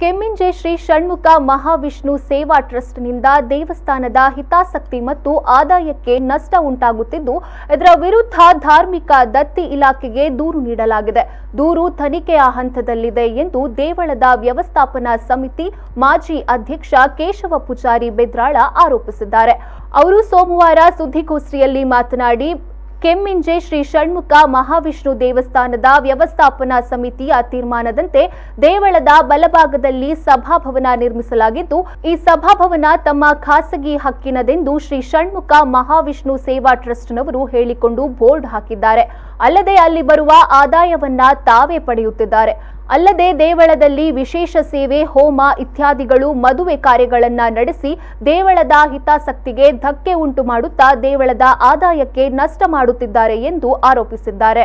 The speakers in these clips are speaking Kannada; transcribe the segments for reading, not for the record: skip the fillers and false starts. ಕೆಮ್ಮಿಂಜೆ ಶ್ರೀ ಷಣ್ಮುಖ ಮಹಾವಿಷ್ಣು ಸೇವಾ ಟ್ರಸ್ಟ್ನಿಂದ ದೇವಸ್ಥಾನದ ಹಿತಾಸಕ್ತಿ ಮತ್ತು ಆದಾಯಕ್ಕೆ ನಷ್ಟ ಉಂಟಾಗುತ್ತಿದ್ದು ಇದರ ವಿರುದ್ಧ ಧಾರ್ಮಿಕ ದತ್ತಿ ಇಲಾಖೆಗೆ ದೂರು ನೀಡಲಾಗಿದೆ. ದೂರು ತನಿಖೆಯ ಹಂತದಲ್ಲಿದೆ ಎಂದು ದೇವಳದ ವ್ಯವಸ್ಥಾಪನಾ ಸಮಿತಿ ಮಾಜಿ ಅಧ್ಯಕ್ಷ ಕೇಶವ ಪೂಜಾರಿ ಬೆದ್ರಾಳ ಆರೋಪಿಸಿದ್ದಾರೆ. ಅವರು ಸೋಮವಾರ ಸುದ್ದಿಗೋಷ್ಠಿಯಲ್ಲಿ ಮಾತನಾಡಿ, ಕೆಮ್ಮಿಂಜೆ ಶ್ರೀ ಷಣ್ಮುಖ ಮಹಾವಿಷ್ಣು ದೇವಸ್ಥಾನದ ವ್ಯವಸ್ಥಾಪನಾ ಸಮಿತಿಯ ತೀರ್ಮಾನದಂತೆ ದೇವಳದ ಬಲಭಾಗದಲ್ಲಿ ಸಭಾಭವನ ನಿರ್ಮಿಸಲಾಗಿದ್ದು, ಈ ಸಭಾಭವನ ತಮ್ಮ ಖಾಸಗಿ ಹಕ್ಕಿನದೆಂದು ಶ್ರೀ ಷಣ್ಮುಖ ಮಹಾವಿಷ್ಣು ಸೇವಾ ಟ್ರಸ್ಟ್ನವರು ಹೇಳಿಕೊಂಡು ಬೋರ್ಡ್ ಹಾಕಿದ್ದಾರೆ. ಅಲ್ಲದೆ ಅಲ್ಲಿ ಬರುವ ಆದಾಯವನ್ನ ತಾವೇ ಪಡೆಯುತ್ತಿದ್ದಾರೆ. ಅಲ್ಲದೆ ದೇವಳದಲ್ಲಿ ವಿಶೇಷ ಸೇವೆ, ಹೋಮ ಇತ್ಯಾದಿಗಳು, ಮದುವೆ ಕಾರ್ಯಗಳನ್ನು ನಡೆಸಿ ದೇವಳದ ಹಿತಾಸಕ್ತಿಗೆ ಧಕ್ಕೆ ಉಂಟು ಮಾಡುತ್ತಾ ದೇವಳದ ಆದಾಯಕ್ಕೆ ನಷ್ಟ ಮಾಡುತ್ತಿದ್ದಾರೆ ಎಂದು ಆರೋಪಿಸಿದ್ದಾರೆ.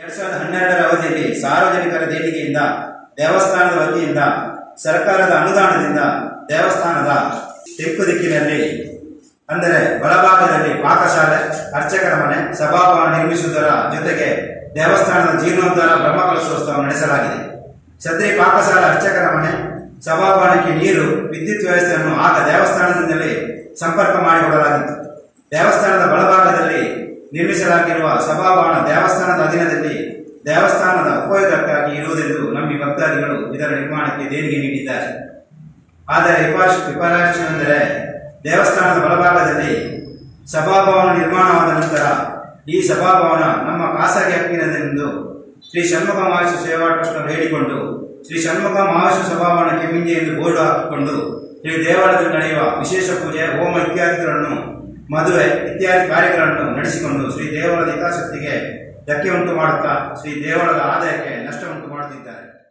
2012ರ ಅವಧಿಯಲ್ಲಿ ಸಾರ್ವಜನಿಕರ ದೇಣಿಗೆಯಿಂದ, ದೇವಸ್ಥಾನದ ವತಿಯಿಂದ, ಸರ್ಕಾರದ ಅನುದಾನದಿಂದ ದೇವಸ್ಥಾನದ ತೆಕ್ಕು ದಿಕ್ಕಿನಲ್ಲಿ ಅಂದರೆ ಬಲಭಾಗದಲ್ಲಿ ಪಾಕಶಾಲೆ, ಅರ್ಚಕರ ಮನೆ, ಸಭಾಭವನ ನಿರ್ಮಿಸುವುದರ ಜೊತೆಗೆ ದೇವಸ್ಥಾನದ ಜೀರ್ಣೋದ್ಧಾರ ಬ್ರಹ್ಮಕಲಶೋತ್ಸವ ನಡೆಸಲಾಗಿದೆ. ಛತ್ರಿ, ಪಾಕಶಾಲೆ, ಅರ್ಚಕರ ಮನೆ, ಸಭಾಭವನಕ್ಕೆ ನೀರು, ವಿದ್ಯುತ್ ವ್ಯವಸ್ಥೆಯನ್ನು ಆಗ ದೇವಸ್ಥಾನದಿಂದಲೇ ಸಂಪರ್ಕ ಮಾಡಿಕೊಡಲಾಗಿತ್ತು. ದೇವಸ್ಥಾನದ ಬಲಭಾಗದಲ್ಲಿ ನಿರ್ಮಿಸಲಾಗಿರುವ ಸಭಾಭವನ ದೇವಸ್ಥಾನದ ಅಧೀನದಲ್ಲಿ ದೇವಸ್ಥಾನದ ಉಪಯೋಗಕ್ಕಾಗಿ ಇರುವುದೆಂದು ನಂಬಿ ಭಕ್ತಾದಿಗಳು ಇದರ ನಿರ್ಮಾಣಕ್ಕೆ ದೇಣಿಗೆ ನೀಡಿದ್ದಾರೆ. ಆದರೆ ವಿಪರಾಶವೆಂದರೆ ದೇವಸ್ಥಾನದ ಬಲಭಾಗದಲ್ಲಿ ಸಭಾಭವನ ನಿರ್ಮಾಣವಾದ ನಂತರ ಈ ಸಭಾಭವನ ನಮ್ಮ ಖಾಸಗಿ ಹಕ್ಕಿನದೆಂದು ಶ್ರೀ ಷಣ್ಮುಖ ಮಹಾವಿಷ್ಣು ಸೇವಾ ಟ್ರಸ್ಟ್ನವರು ಹೇಳಿಕೊಂಡು ಶ್ರೀ ಷಣ್ಮುಖ ಮಹಾವಿಷ್ಣು ಸಭಾಭವನ ಕೆಮ್ಮಿಂಜೆ ಎಂದು ಬೋರ್ಡ್ ಹಾಕಿಕೊಂಡು ಶ್ರೀ ದೇವಾಲಯದಲ್ಲಿ ನಡೆಯುವ ವಿಶೇಷ ಪೂಜೆ, ಹೋಮ ಇತ್ಯಾದಿಗಳನ್ನು, ಮದುವೆ ಇತ್ಯಾದಿ ಕಾರ್ಯಗಳನ್ನು ನಡೆಸಿಕೊಂಡು ಶ್ರೀ ದೇವಳದ ಹಿತಾಸಕ್ತಿಗೆ ಧಕ್ಕೆ ಉಂಟು ಮಾಡುತ್ತಾ ಶ್ರೀ ದೇವಳದ ಆದಾಯಕ್ಕೆ ನಷ್ಟ ಉಂಟು ಮಾಡುತ್ತಿದ್ದಾರೆ.